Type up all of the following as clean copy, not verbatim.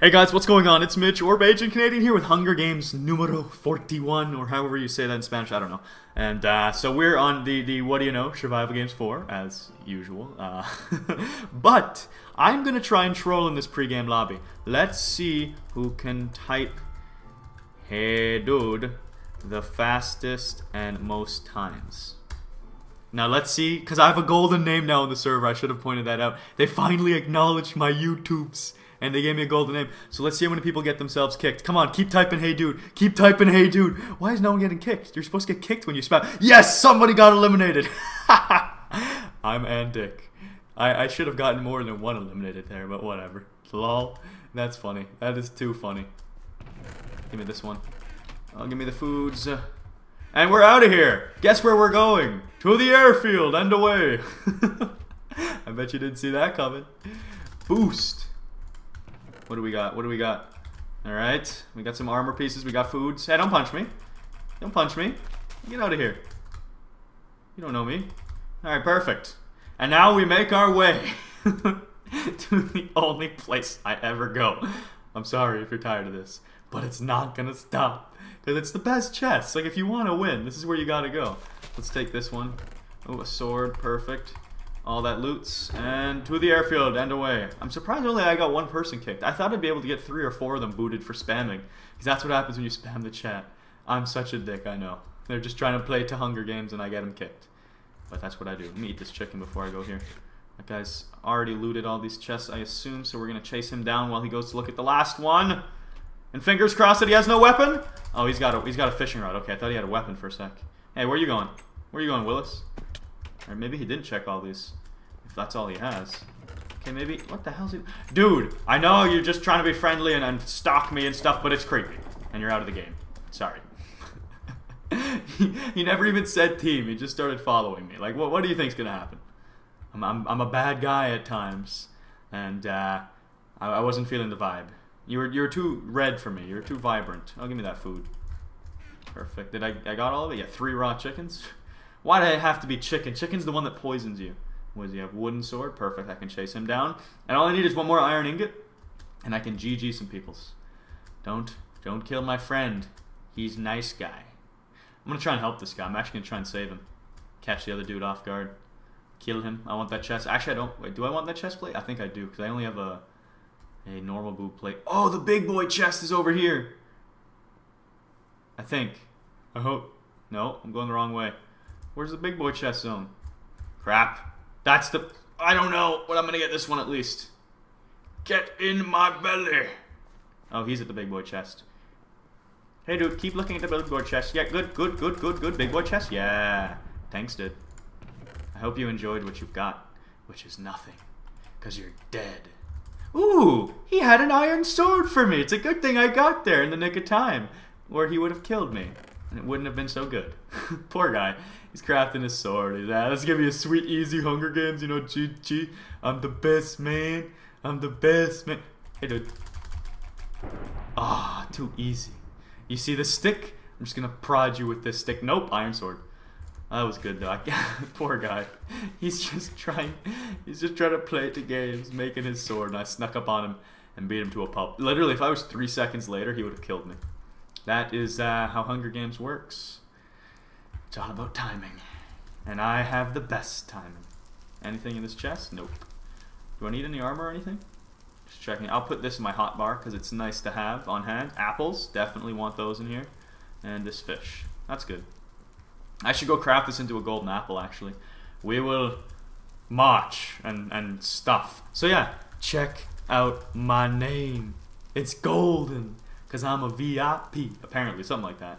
Hey guys, what's going on? It's Mitch, or Bajan Canadian, here with Hunger Games numero 41, or however you say that in Spanish, I don't know. And so we're on the what do you know, Survival Games 4, as usual. But I'm going to try and troll in this pregame lobby. Let's see who can type, hey dude, the fastest and most times. Now let's see, because I have a golden name now on the server, I should have pointed that out. They finally acknowledged my YouTubes. And they gave me a golden name. So let's see how many people get themselves kicked. Come on, keep typing, hey dude. Keep typing, hey dude. Why is no one getting kicked? You're supposed to get kicked when you spam. Yes, somebody got eliminated. I'm Andic. I should have gotten more than one eliminated there, but whatever. Lol. That's funny. That is too funny. Give me this one. Oh, give me the foods. And we're out of here. Guess where we're going? To the airfield and away. I bet you didn't see that coming. Boost. What do we got? What do we got? Alright. We got some armor pieces. We got foods. Hey, don't punch me. Don't punch me. Get out of here. You don't know me. Alright, perfect. And now we make our way to the only place I ever go. I'm sorry if you're tired of this, but it's not gonna stop. Because it's the best chest. Like, if you want to win, this is where you gotta go. Let's take this one. Oh, a sword. Perfect. All that loots, and to the airfield, and away. I'm surprised only I got one person kicked. I thought I'd be able to get 3 or 4 of them booted for spamming, because that's what happens when you spam the chat. I'm such a dick, I know. They're just trying to play to Hunger Games, and I get them kicked. But that's what I do. Let me eat this chicken before I go here. That guy's already looted all these chests, I assume, so we're going to chase him down while he goes to look at the last one. And fingers crossed that he has no weapon? Oh, he's got a fishing rod. Okay, I thought he had a weapon for a sec. Hey, where are you going? Where are you going, Willis? Or maybe he didn't check all these. If that's all he has. Okay, maybe... What the hell is he... Dude, I know you're just trying to be friendly and stalk me and stuff, but it's creepy. And you're out of the game. Sorry. he never even said team. He just started following me. Like, what do you think's gonna happen? I'm a bad guy at times. And, I wasn't feeling the vibe. You were too red for me. You were too vibrant. Oh, give me that food. Perfect. I got all of it? Yeah, 3 raw chickens. Why did it have to be chicken? Chicken's the one that poisons you. What does he have? Wooden sword? Perfect. I can chase him down. And all I need is one more iron ingot. And I can GG some peoples. Don't kill my friend. He's a nice guy. I'm going to try and help this guy. I'm actually going to try and save him. Catch the other dude off guard. Kill him. I want that chest. Actually, I don't. Wait, do I want that chest plate? I think I do. Because I only have a normal boot plate. Oh, the big boy chest is over here. I think. I hope. No, I'm going the wrong way. Where's the big boy chest zone? Crap. That's the... I don't know, but I'm gonna get this one at least. Get in my belly. Oh, he's at the big boy chest. Hey, dude, keep looking at the big boy chest. Yeah, good. Big boy chest. Yeah. Thanks, dude. I hope you enjoyed what you've got, which is nothing, because you're dead. Ooh, he had an iron sword for me. It's a good thing I got there in the nick of time, or he would have killed me. And it wouldn't have been so good. Poor guy. He's crafting his sword. He's like, let's give you a sweet, easy Hunger Games. You know, GG. I'm the best, man. I'm the best, man. Hey, dude. Ah, too easy. You see this stick? I'm just going to prod you with this stick. Nope, iron sword. That was good, though. Poor guy. He's just trying to play the games, making his sword. And I snuck up on him and beat him to a pulp. Literally, if I was 3 seconds later, he would have killed me. That is how Hunger Games works. It's all about timing. And I have the best timing. Anything in this chest? Nope. Do I need any armor or anything? Just checking. I'll put this in my hotbar because it's nice to have on hand. Apples. Definitely want those in here. And this fish. That's good. I should go craft this into a golden apple, actually. We will march and stuff. So yeah, check out my name. It's golden. Because I'm a VIP, apparently, something like that.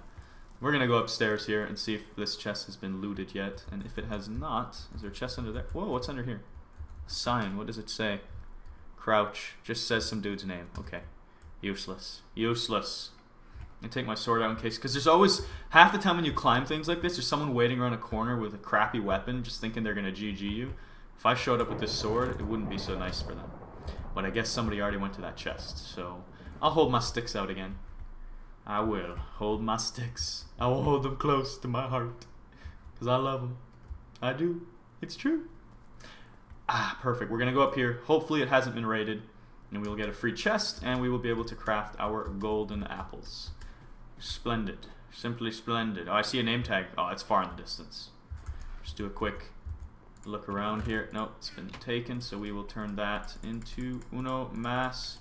We're going to go upstairs here and see if this chest has been looted yet. And if it has not, is there a chest under there? Whoa, what's under here? A sign, what does it say? Crouch, just says some dude's name. Okay, useless, useless. I'm going to take my sword out in case, because there's always, half the time when you climb things like this, there's someone waiting around a corner with a crappy weapon, just thinking they're going to GG you. If I showed up with this sword, it wouldn't be so nice for them. But I guess somebody already went to that chest, so... I'll hold my sticks out again. I will hold my sticks. I will hold them close to my heart. Because I love them. I do. It's true. Ah, perfect. We're going to go up here. Hopefully it hasn't been raided. and we will get a free chest, and we will be able to craft our golden apples. Splendid. Simply splendid. Oh, I see a name tag. Oh, it's far in the distance. Just do a quick look around here. No, it's been taken, so we will turn that into uno mas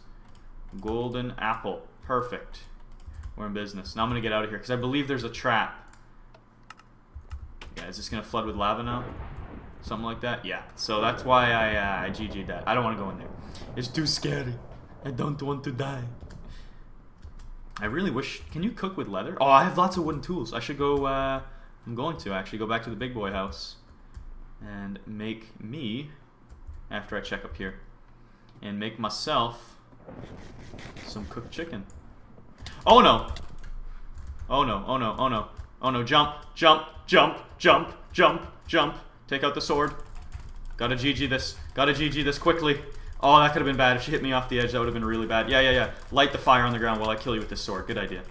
golden apple. Perfect. We're in business. Now I'm going to get out of here, because I believe there's a trap. Yeah, is this going to flood with lava now? Something like that? Yeah. So that's why I GG'd that. I don't want to go in there. It's too scary. I don't want to die. I really wish... Can you cook with leather? Oh, I have lots of wooden tools. I should go... I'm going to actually go back to the big boy house and make me, after I check up here, and make myself some cooked chicken. Oh no! Oh no, oh no, oh no. Oh no, jump, jump, jump, jump, jump, jump. Take out the sword. Gotta GG this. Gotta GG this quickly. Oh, that could have been bad. If she hit me off the edge, that would have been really bad. Yeah, yeah, yeah. Light the fire on the ground while I kill you with this sword. Good idea.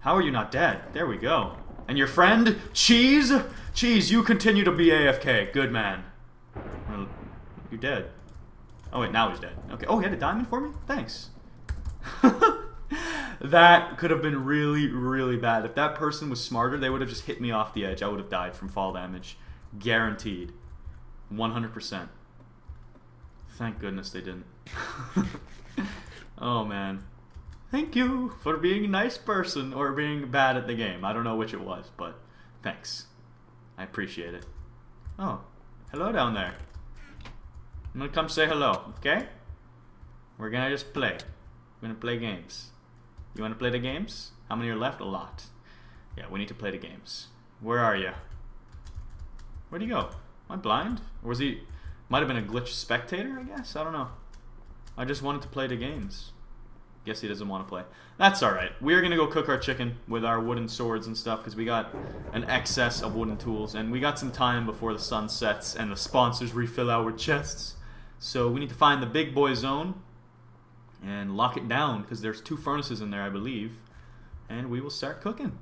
How are you not dead? There we go. And your friend? Cheese? Cheese, you continue to be AFK. Good man. Well, you're dead. Oh wait, now he's dead. Okay. Oh, he had a diamond for me? Thanks. That could have been really, really bad. If that person was smarter, they would have just hit me off the edge. I would have died from fall damage. Guaranteed. 100%. Thank goodness they didn't. Oh, man. Thank you for being a nice person or being bad at the game. I don't know which it was, but thanks. I appreciate it. Oh, hello down there. I'm gonna come say hello, okay? We're gonna just play. We're gonna play games. You wanna play the games? How many are left? A lot. Yeah, we need to play the games. Where are you? Where'd he go? Am I blind? Or was he... Might have been a glitch spectator, I guess? I don't know. I just wanted to play the games. Guess he doesn't want to play. That's alright. We're gonna go cook our chicken with our wooden swords and stuff, because we got an excess of wooden tools, and we got some time before the sun sets and the sponsors refill our chests. So we need to find the big boy zone and lock it down, because there's 2 furnaces in there, I believe. And we will start cooking.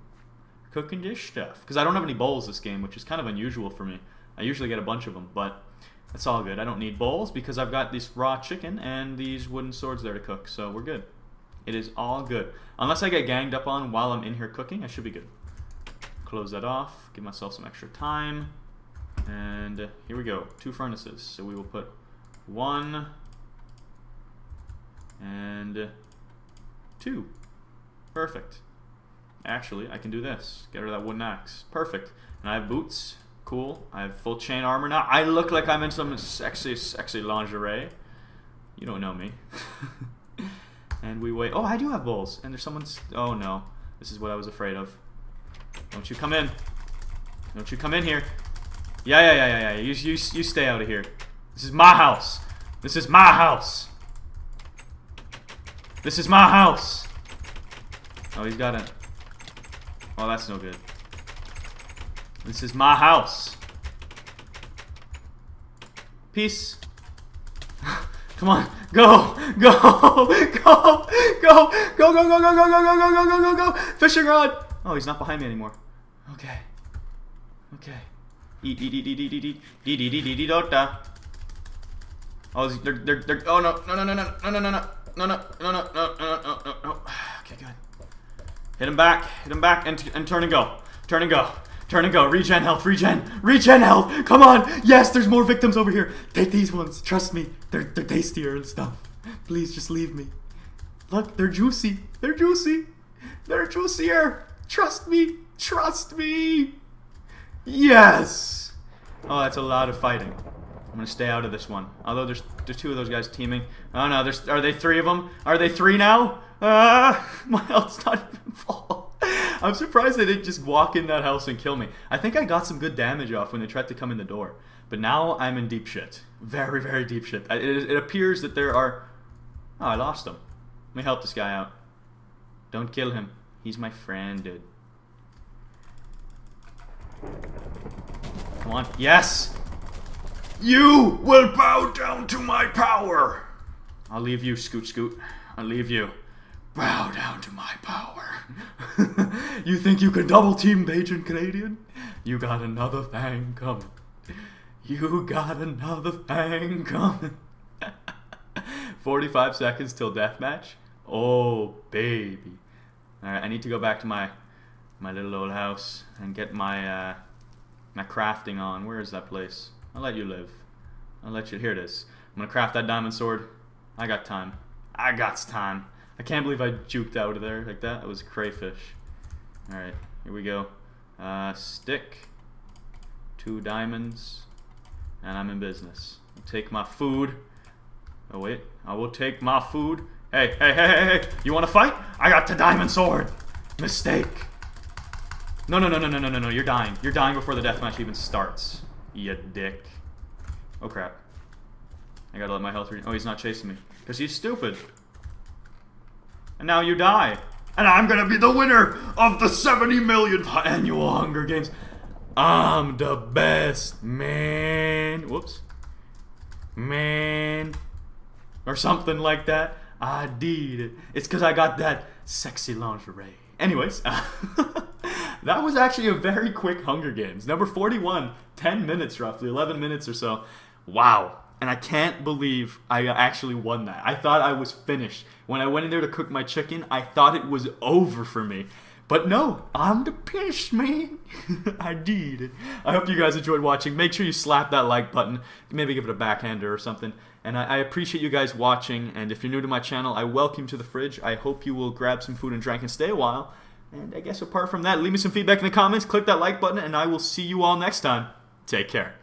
Cooking dish stuff. Because I don't have any bowls this game, which is kind of unusual for me. I usually get a bunch of them, but that's all good. I don't need bowls because I've got this raw chicken and these wooden swords there to cook, so we're good. It is all good. Unless I get ganged up on while I'm in here cooking, I should be good. Close that off, give myself some extra time, and here we go. 2 furnaces. So we will put 1 and 2. Perfect. Actually, I can do this. Get rid of that wooden axe. Perfect. And I have boots. Cool. I have full chain armor now. I look like I'm in some sexy, sexy lingerie. You don't know me. And we wait. Oh, I do have bowls. And there's someone's... Oh, no. This is what I was afraid of. Don't you come in. Don't you come in here. Yeah, yeah, yeah, yeah, yeah. You stay out of here. This is my house. This is my house. This is my house. Oh, he's got it. Oh, that's no good. This is my house. Peace. Come on. Go. Go. Go. Go. Go. Go. Go. Go. Go. Go. Go. Go. Go. Go. Go. Fishing rod. Oh, he's not behind me anymore. Okay. Okay. Eat. Eat. Eat. Eat. Eat. Eat. Eat. Eat. Eat. Eat. Eat. Oh, they're... Oh, no. No. No. No. No. No. No. No. No. No. No. No. No. No. No. Okay. Good. Hit him back. Hit him back. And turn and go. Turn and go. Turn and go. Regen health. Regen. Regen health. Come on. Yes, there's more victims over here. Take these ones. Trust me. They're tastier and stuff. Please just leave me. Look, they're juicy. They're juicy. They're juicier. Trust me. Trust me. Yes. Oh, that's a lot of fighting. I'm going to stay out of this one. Although there's 2 of those guys teaming. Oh, no. Are they 3 of them? Are they 3 now? My health's not even full. I'm surprised they didn't just walk in that house and kill me. I think I got some good damage off when they tried to come in the door. But now I'm in deep shit. Very, very deep shit. It appears that there are... Oh, I lost him. Let me help this guy out. Don't kill him. He's my friend, dude. Come on. Yes! You will bow down to my power! I'll leave you, Scoot Scoot. I'll leave you. Bow down to my power. You think you can double team Bajan Canadian? You got another thing coming. You got another thing coming. 45 seconds till deathmatch? Oh, baby. Alright, I need to go back to my little old house and get my my crafting on. Where is that place? I'll let you live. I'll let you. Here it is. I'm gonna craft that diamond sword. I got time. I got time. I can't believe I juked out of there like that. It was crayfish. Alright, here we go. Stick. 2 diamonds. And I'm in business. I'll take my food. Oh, wait. I will take my food. Hey, hey, hey, hey, hey. You wanna fight? I got the diamond sword. Mistake. No, no, no, no, no, no, no, no. You're dying. You're dying before the deathmatch even starts. You dick. Oh, crap. I gotta let my health... Oh, he's not chasing me. Because he's stupid. And now you die. And I'm gonna be the winner of the 70 millionth annual Hunger Games. I'm the best, man. Whoops. Man. Or something like that. I did it. It's because I got that sexy lingerie. Anyways. That was actually a very quick Hunger Games. Number 41. 10 minutes roughly. 11 minutes or so. Wow. And I can't believe I actually won that. I thought I was finished. When I went in there to cook my chicken, I thought it was over for me. But no, I'm the pish, man. I did it. I hope you guys enjoyed watching. Make sure you slap that like button. Maybe give it a backhander or something. And I appreciate you guys watching. And if you're new to my channel, I welcome you to the fridge. I hope you will grab some food and drink and stay a while. And I guess apart from that, leave me some feedback in the comments. Click that like button, and I will see you all next time. Take care.